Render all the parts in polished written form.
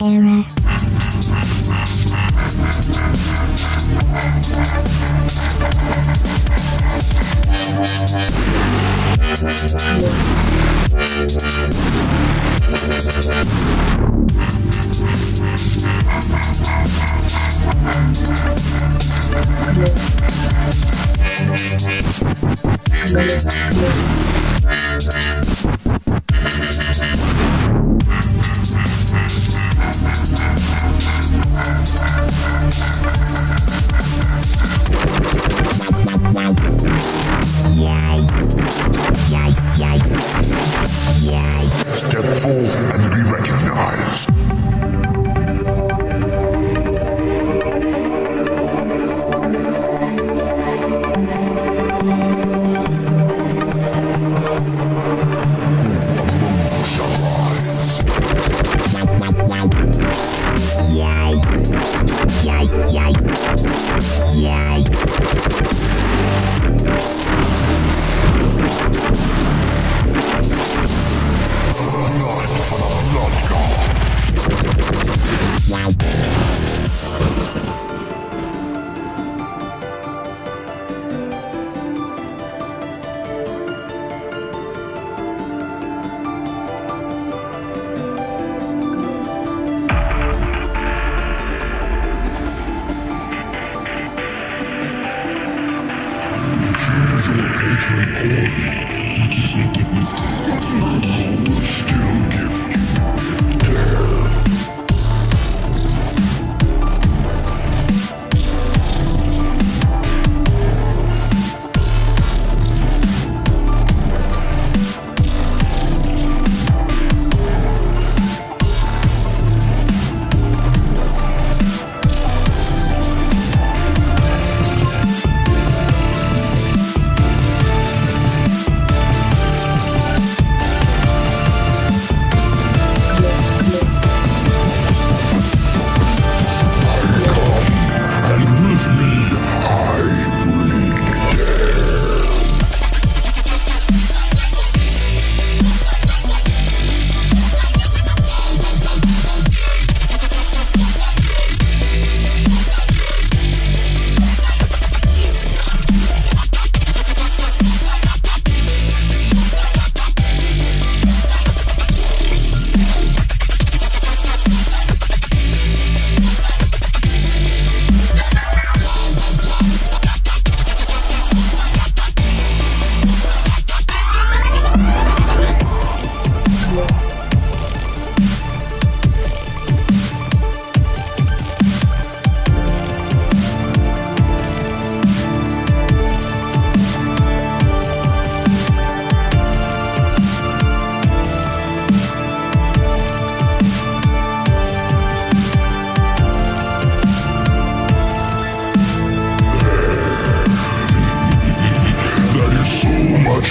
error. Step forth and be recognized.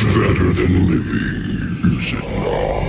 Better than living, is it not?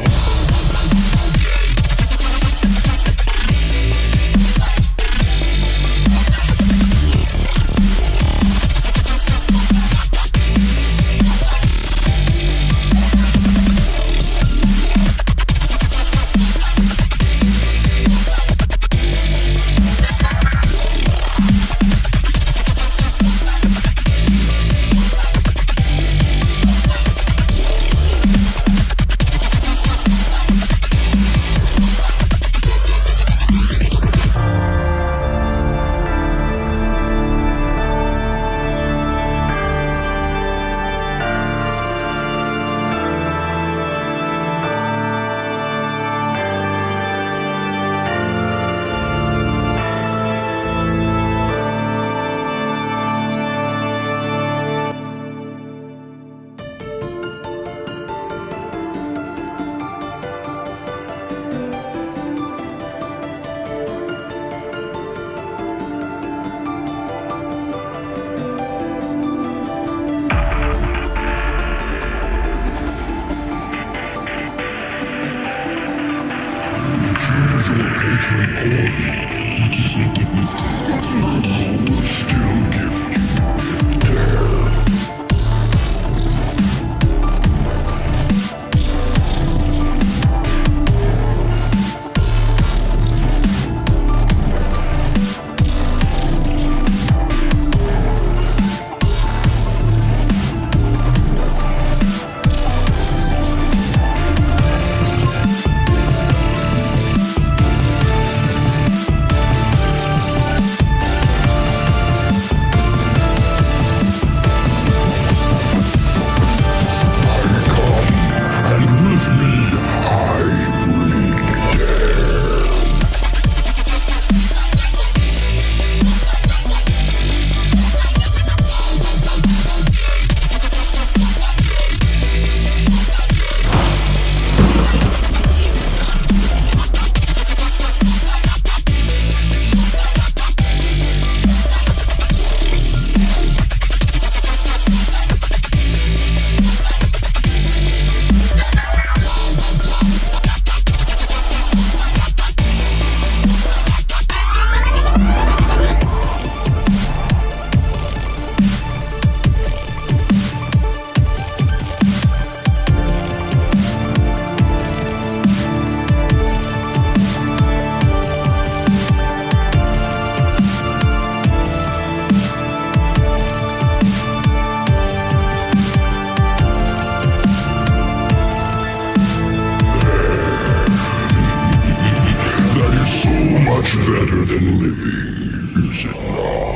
much better than living, is it not?